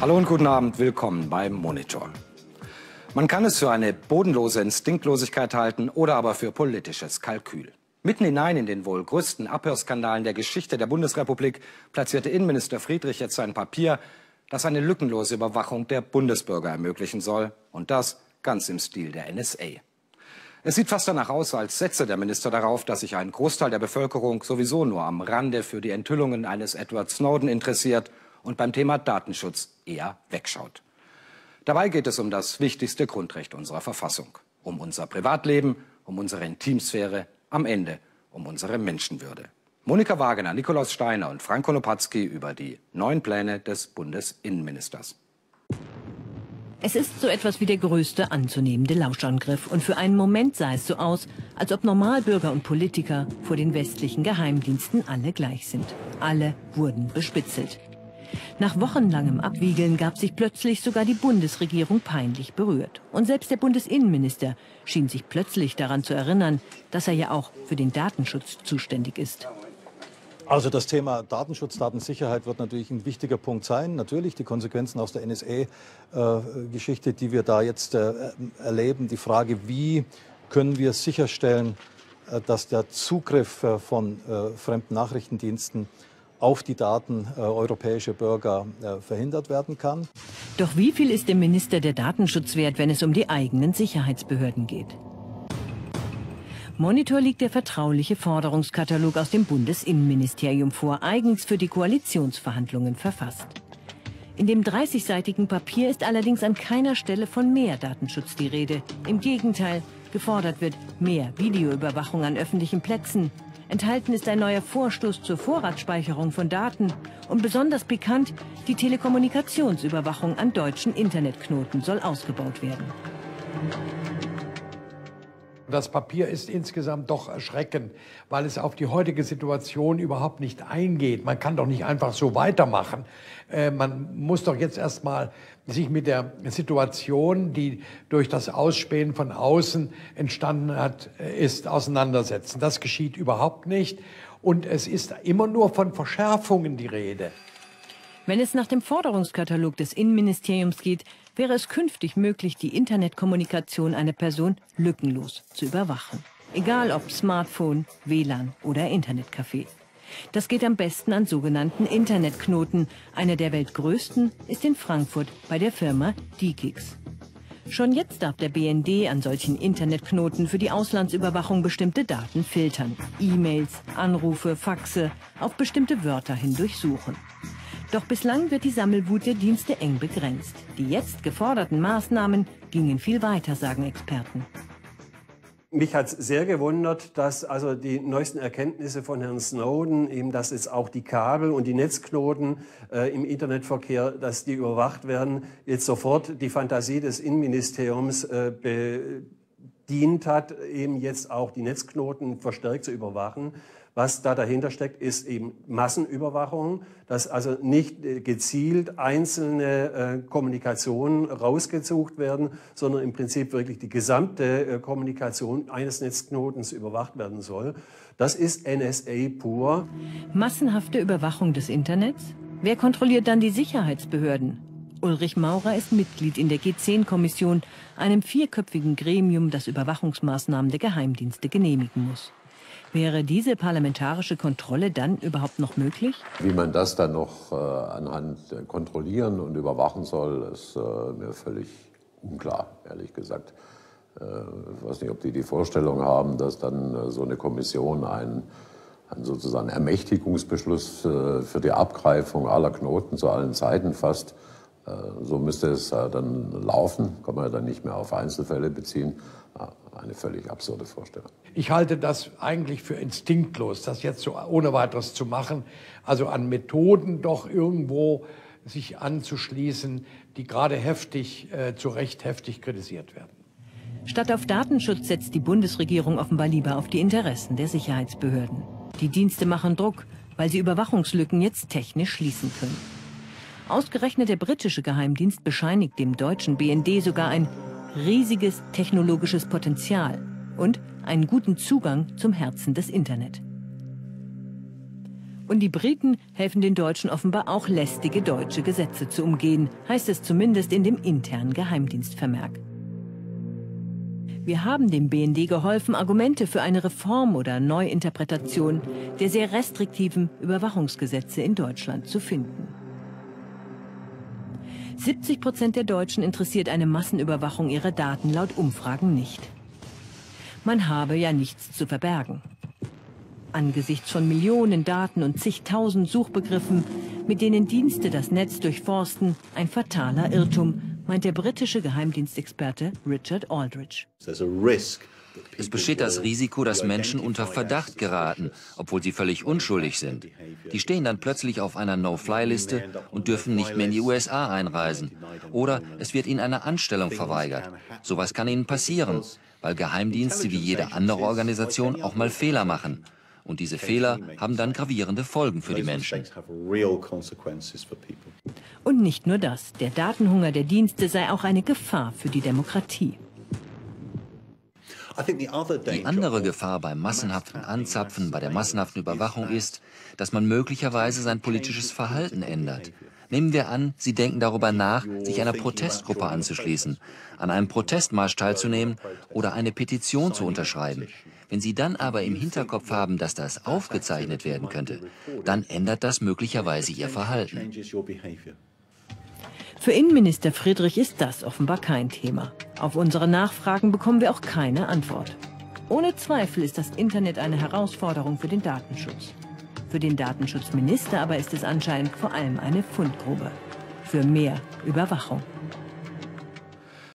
Hallo und guten Abend, willkommen beim Monitor. Man kann es für eine bodenlose Instinktlosigkeit halten oder aber für politisches Kalkül. Mitten hinein in den wohl größten Abhörskandalen der Geschichte der Bundesrepublik platzierte Innenminister Friedrich jetzt ein Papier, das eine lückenlose Überwachung der Bundesbürger ermöglichen soll. Und das ganz im Stil der NSA. Es sieht fast danach aus, als setze der Minister darauf, dass sich ein Großteil der Bevölkerung sowieso nur am Rande für die Enthüllungen eines Edward Snowden interessiert und beim Thema Datenschutz eher wegschaut. Dabei geht es um das wichtigste Grundrecht unserer Verfassung, um unser Privatleben, um unsere Intimsphäre, am Ende um unsere Menschenwürde. Monika Wagener, Nikolaus Steiner und Frank Kolopatzki über die neuen Pläne des Bundesinnenministers. Es ist so etwas wie der größte anzunehmende Lauschangriff. Und für einen Moment sah es so aus, als ob Normalbürger und Politiker vor den westlichen Geheimdiensten alle gleich sind. Alle wurden bespitzelt. Nach wochenlangem Abwiegeln gab sich plötzlich sogar die Bundesregierung peinlich berührt. Und selbst der Bundesinnenminister schien sich plötzlich daran zu erinnern, dass er ja auch für den Datenschutz zuständig ist. Also das Thema Datenschutz, Datensicherheit wird natürlich ein wichtiger Punkt sein. Natürlich die Konsequenzen aus der NSA-Geschichte, die wir da jetzt erleben. Die Frage, wie können wir sicherstellen, dass der Zugriff von fremden Nachrichtendiensten auf die Daten europäischer Bürger verhindert werden kann. Doch wie viel ist dem Minister der Datenschutz wert, wenn es um die eigenen Sicherheitsbehörden geht? Monitor liegt der vertrauliche Forderungskatalog aus dem Bundesinnenministerium vor, eigens für die Koalitionsverhandlungen verfasst. In dem 30-seitigen Papier ist allerdings an keiner Stelle von mehr Datenschutz die Rede. Im Gegenteil, gefordert wird mehr Videoüberwachung an öffentlichen Plätzen. Enthalten ist ein neuer Vorstoß zur Vorratsspeicherung von Daten. Und besonders pikant, die Telekommunikationsüberwachung an deutschen Internetknoten soll ausgebaut werden. Das Papier ist insgesamt doch erschreckend, weil es auf die heutige Situation überhaupt nicht eingeht. Man kann doch nicht einfach so weitermachen. Man muss doch jetzt erstmal sich mit der Situation, die durch das Ausspähen von außen entstanden hat, auseinandersetzen. Das geschieht überhaupt nicht und es ist immer nur von Verschärfungen die Rede. Wenn es nach dem Forderungskatalog des Innenministeriums geht, wäre es künftig möglich, die Internetkommunikation einer Person lückenlos zu überwachen. Egal ob Smartphone, WLAN oder Internetcafé. Das geht am besten an sogenannten Internetknoten. Einer der weltgrößten ist in Frankfurt bei der Firma DE-CIX. Schon jetzt darf der BND an solchen Internetknoten für die Auslandsüberwachung bestimmte Daten filtern. E-Mails, Anrufe, Faxe, auf bestimmte Wörter hin durchsuchen. Doch bislang wird die Sammelwut der Dienste eng begrenzt. Die jetzt geforderten Maßnahmen gingen viel weiter, sagen Experten. Mich hat es sehr gewundert, dass also die neuesten Erkenntnisse von Herrn Snowden, eben dass jetzt auch die Kabel und die Netzknoten im Internetverkehr, dass die überwacht werden, jetzt sofort die Fantasie des Innenministeriums bedient hat, eben jetzt auch die Netzknoten verstärkt zu überwachen. Was da dahinter steckt, ist eben Massenüberwachung, dass also nicht gezielt einzelne Kommunikationen rausgesucht werden, sondern im Prinzip wirklich die gesamte Kommunikation eines Netzknotens überwacht werden soll. Das ist NSA pur. Massenhafte Überwachung des Internets? Wer kontrolliert dann die Sicherheitsbehörden? Ulrich Maurer ist Mitglied in der G10-Kommission, einem vierköpfigen Gremium, das Überwachungsmaßnahmen der Geheimdienste genehmigen muss. Wäre diese parlamentarische Kontrolle dann überhaupt noch möglich? Wie man das dann noch anhand kontrollieren und überwachen soll, ist mir völlig unklar, ehrlich gesagt. Ich weiß nicht, ob die Vorstellung haben, dass dann so eine Kommission einen sozusagen Ermächtigungsbeschluss für die Abgreifung aller Knoten zu allen Zeiten fasst. So müsste es dann laufen, kann man ja dann nicht mehr auf Einzelfälle beziehen. Eine völlig absurde Vorstellung. Ich halte das eigentlich für instinktlos, das jetzt so ohne weiteres zu machen. Also an Methoden doch irgendwo sich anzuschließen, die gerade heftig, zu Recht heftig kritisiert werden. Statt auf Datenschutz setzt die Bundesregierung offenbar lieber auf die Interessen der Sicherheitsbehörden. Die Dienste machen Druck, weil sie Überwachungslücken jetzt technisch schließen können. Ausgerechnet der britische Geheimdienst bescheinigt dem deutschen BND sogar ein riesiges technologisches Potenzial und einen guten Zugang zum Herzen des Internet. Und die Briten helfen den Deutschen offenbar auch, lästige deutsche Gesetze zu umgehen, heißt es zumindest in dem internen Geheimdienstvermerk. Wir haben dem BND geholfen, Argumente für eine Reform oder Neuinterpretation der sehr restriktiven Überwachungsgesetze in Deutschland zu finden. 70% der Deutschen interessiert eine Massenüberwachung ihrer Daten laut Umfragen nicht. Man habe ja nichts zu verbergen. Angesichts von Millionen Daten und zigtausend Suchbegriffen, mit denen Dienste das Netz durchforsten, ein fataler Irrtum, meint der britische Geheimdienstexperte Richard Aldridge. Es besteht das Risiko, dass Menschen unter Verdacht geraten, obwohl sie völlig unschuldig sind. Die stehen dann plötzlich auf einer No-Fly-Liste und dürfen nicht mehr in die USA einreisen. Oder es wird ihnen eine Anstellung verweigert. Sowas kann ihnen passieren, weil Geheimdienste wie jede andere Organisation auch mal Fehler machen. Und diese Fehler haben dann gravierende Folgen für die Menschen. Und nicht nur das. Der Datenhunger der Dienste sei auch eine Gefahr für die Demokratie. Die andere Gefahr beim massenhaften Anzapfen, bei der massenhaften Überwachung ist, dass man möglicherweise sein politisches Verhalten ändert. Nehmen wir an, Sie denken darüber nach, sich einer Protestgruppe anzuschließen, an einem Protestmarsch teilzunehmen oder eine Petition zu unterschreiben. Wenn Sie dann aber im Hinterkopf haben, dass das aufgezeichnet werden könnte, dann ändert das möglicherweise Ihr Verhalten. Für Innenminister Friedrich ist das offenbar kein Thema. Auf unsere Nachfragen bekommen wir auch keine Antwort. Ohne Zweifel ist das Internet eine Herausforderung für den Datenschutz. Für den Datenschutzminister aber ist es anscheinend vor allem eine Fundgrube für mehr Überwachung.